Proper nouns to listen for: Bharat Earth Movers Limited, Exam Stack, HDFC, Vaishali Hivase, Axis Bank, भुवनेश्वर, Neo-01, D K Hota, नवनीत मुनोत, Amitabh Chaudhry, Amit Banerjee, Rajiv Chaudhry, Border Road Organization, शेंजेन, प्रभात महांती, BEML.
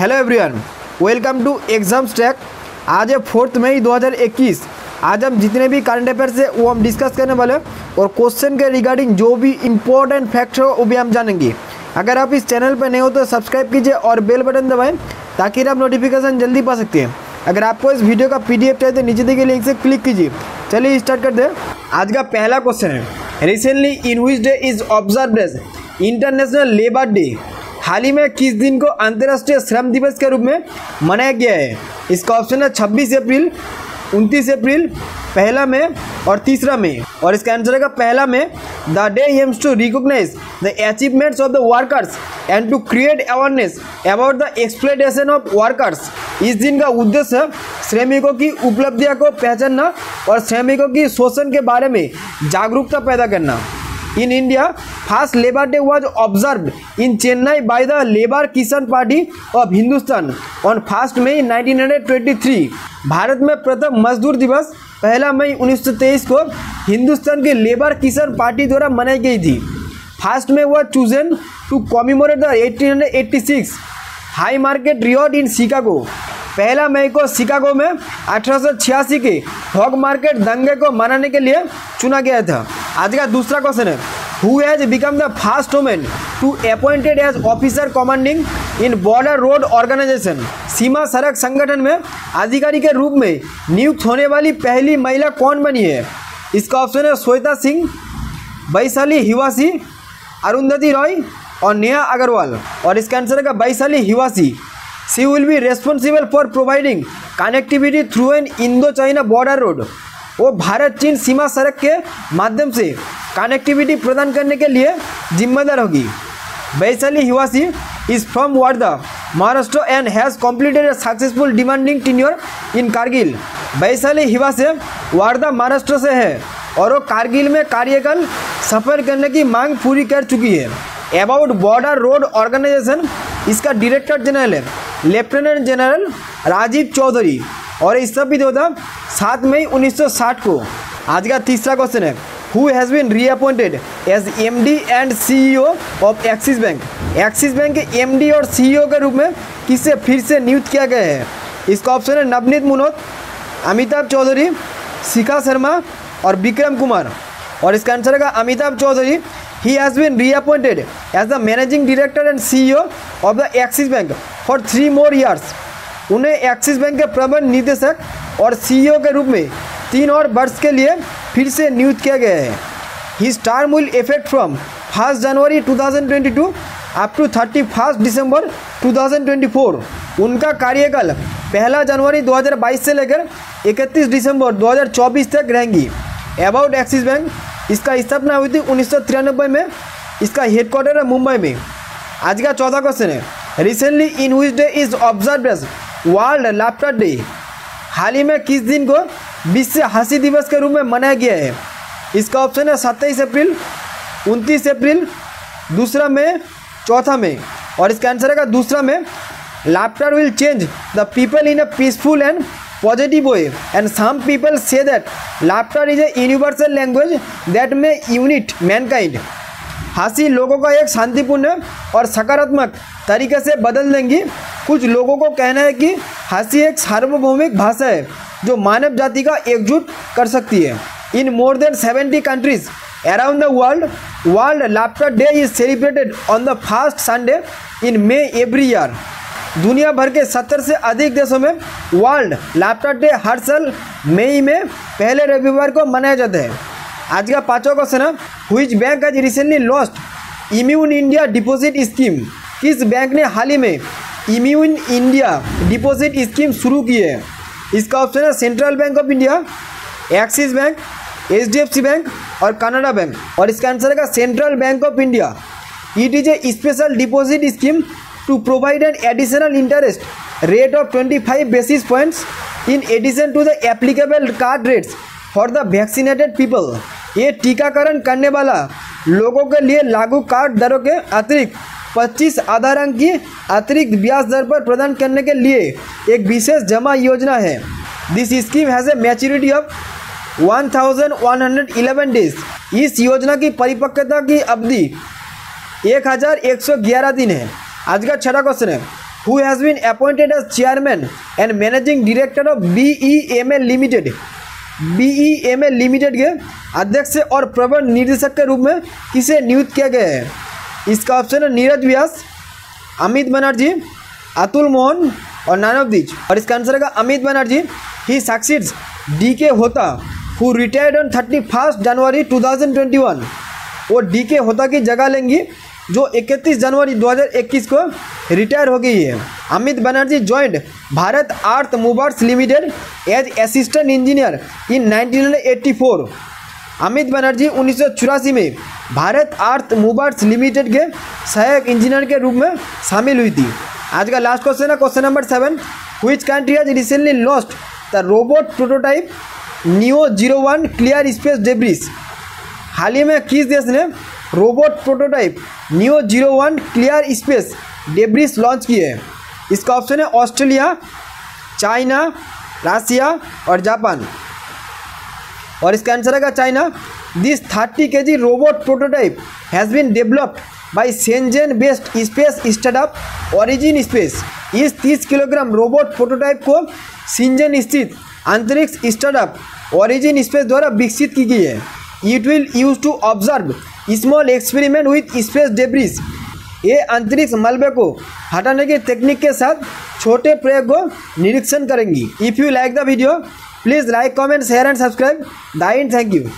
Hello everyone, welcome to exam stack. आज है 4 मई 2021। आज हम जितने भी करंट अफेयर से वो हम डिस्कस करने वाले हैं और क्वेश्चन के रिगार्डिंग जो भी इम्पोर्टेंट फैक्ट हो वो भी हम जानेंगे। अगर आप इस चैनल पर नए हो तो सब्सक्राइब कीजिए और बेल बटन दबाएं ताकि आप नोटिफिकेशन जल्दी पा सकते हैं। अगर आपको इस वीडियो का PDF चाहिए तो नीचे दिए गए लिंक से क्लिक कीजिए। चलिए स्टार्ट कर दें। आज का पहला क्वेश्चन है, recently in which day is observed as international labour day. हाल ही में किस दिन को अंतर्राष्ट्रीय श्रम दिवस के रूप में मनाया गया है? इसका ऑप्शन है 26 अप्रैल, 29 अप्रैल, 1 मई और 3 मई। और इसका आंसर होगा 1 मई। The day aims to recognise the achievements of the workers and to create awareness about the exploitation of workers. इस दिन का उद्देश्य श्रमिकों की उपलब्धियों को पहचानना और श्रमिकों की शोषण के बारे में जागरूकता पैदा करना। In India, first Labour Day was observed in Chennai by the Labour Kishan Party of Hindustan on 1 May 1923. Bharat में प्रथम मजदूर दिवस 1 मई 1923 को हिंदुस्तान की लेबर किशन पार्टी द्वारा मनाई गई थी। 1 मई was chosen to commemorate the 1886 Haymarket riot in Chicago. 1 मई को शिकागो में 1886 के हॉग मार्केट दंगे को मनाने के लिए चुना गया था। आज का दूसरा क्वेश्चन है, who has become the first women to appointed as officer commanding in border road organisation. सीमा सड़क संगठन में अधिकारी के रूप में नियुक्त होने वाली पहली महिला कौन बनी है? इसका ऑप्शन है श्वेता सिंह, वैशाली हिवासी, अरुंधति रॉय और नेहा अग्रवाल। और इसका आंसर है Vaishali हिवासी। She will be responsible for providing connectivity through an Indo-China border road. वो भारत चीन सीमा सड़क के माध्यम से कनेक्टिविटी प्रदान करने के लिए जिम्मेदार होगी। Vaishali हिवासी is from Wardha, Maharashtra and has completed a successful demanding tenure in Kargil. Vaishali Hiwase Wardha Maharashtra से है और वो कारगिल में कार्यकाल सफल करने की मांग पूरी कर चुकी है। अबाउट बॉर्डर रोड ऑर्गेनाइजेशन, इसका डायरेक्टर जनरल है लेफ्टिनेंट जनरल राजीव चौधरी और स्थापित होता 7 मई 1960 को। आज का तीसरा क्वेश्चन है, who has been reappointed as MD and CEO of Axis Bank. Axis Bank के MD और CEO के रूप में किसे फिर से नियुक्त किया गया है? इसका ऑप्शन है नवनीत मुनोत, अमिताभ चौधरी, शिखा शर्मा और विक्रम कुमार। और इसका आंसर है Amitabh Chaudhary. He has been reappointed as the managing director and CEO of the Axis Bank for 3 more years. उन्हें एक्सिस बैंक के प्रबंध निदेशक और CEO के रूप में 3 और वर्ष के लिए फिर से नियुक्त किया गया है। His term will effect from 1 January 2022 up to 31 दिसंबर 2024। उनका कार्यकाल 1 जनवरी 2022 से लेकर 31 दिसंबर 2024 तक रहेंगी। About एक्सिस बैंक, इसका स्थापना हुई थी 1993 में। इसका हेडक्वार्टर है मुंबई में। आज का चौथा क्वेश्चन है, recently in which day is observed as world laughter day. हाल ही में किस दिन को विश्व हंसी दिवस के रूप में मनाया गया है? इसका ऑप्शन है 27 अप्रैल, 29 अप्रैल, 2 मई, 4 मई। और इसका आंसर है 2 मई। Laughter will change the people in a peaceful and positive way and some people say that laughter is a universal language that may unite mankind. हंसी लोगों का एक शांतिपूर्ण और सकारात्मक तरीके से बदल देंगी। कुछ लोगों को कहना है कि हंसी एक सार्वभौमिक भाषा है जो मानव जाति का एकजुट कर सकती है। In more than 70 countries around the world, world laughter day is celebrated on the first Sunday in May every year. दुनिया भर के 70 से अधिक देशों में वर्ल्ड लाफ्टर डे हर साल मई में पहले रविवार को मनाया जाता है। आज का पांचवा क्वेश्चन है, which bank has recently launched Immune India deposit scheme. किस बैंक ने हाल ही में इम्यून इंडिया डिपॉजिट स्कीम शुरू की है? इसका ऑप्शन है Central Bank of India, Axis Bank, HDFC Bank और कनाडा बैंक। और इसका आंसर है Central Bank of India. It is a special deposit scheme to provide an additional interest rate of 25 basis points in addition to the applicable card rates for the vaccinated people. ये टीकाकरण करने वाला लोगों के लिए लागू card दरों के अतिरिक्त 25 आधार अंक की अतिरिक्त ब्याज दर पर प्रदान करने के लिए एक विशेष जमा योजना है। This scheme has a maturity of 1111 days. इस योजना की परिपक्वता की अवधि 1111 दिन है। आज का छठा क्वेश्चन है, who has been appointed as chairman and managing director of BEML Limited के अध्यक्ष और प्रबंध निदेशक के रूप में किसे नियुक्त किया गया है। इसका ऑप्शन है नीरज व्यास, अमित बनर्जी, अतुल मोहन और नानवदीज, और इसका आंसर है Amit Banerjee. He succeeds D K Hota who retired on 31 जनवरी 2021। वो डी के होता की जगह लेंगी जो 31 जनवरी 2021 को रिटायर हो गई है। Amit Banerjee joined Bharat Earth Movers Limited as assistant engineer in 1984। Amit Banerjee 1984 में भारत अर्थ मूवर्स लिमिटेड के सहायक इंजीनियर के रूप में शामिल हुई थी। आज का लास्ट क्वेश्चन है question number 7। Which country has recently lost the robot prototype Neo-01 clear space debris. हाल ही में किस देश ने robot prototype Neo-01 clear space debris launch किए हैं। इसका ऑप्शन है ऑस्ट्रेलिया, चाइना, रसिया और जापान, और इसका आंसर आएगा China. This 30 kg robot prototype has been developed by शेंजेन based space startup Origin Space. इस 30 किलोग्राम रोबोट प्रोटोटाइप को शेंजेन स्थित अंतरिक्ष स्टार्टअप ओरिजिन स्पेस द्वारा विकसित की गई है। It will use to observe small experiment with space debris. ये अंतरिक्ष मलबे को हटाने की तकनीक के साथ छोटे प्रयोग को निरीक्षण करेंगी। If you like the video please like, comment, share and subscribe. दाइन, थैंक यू।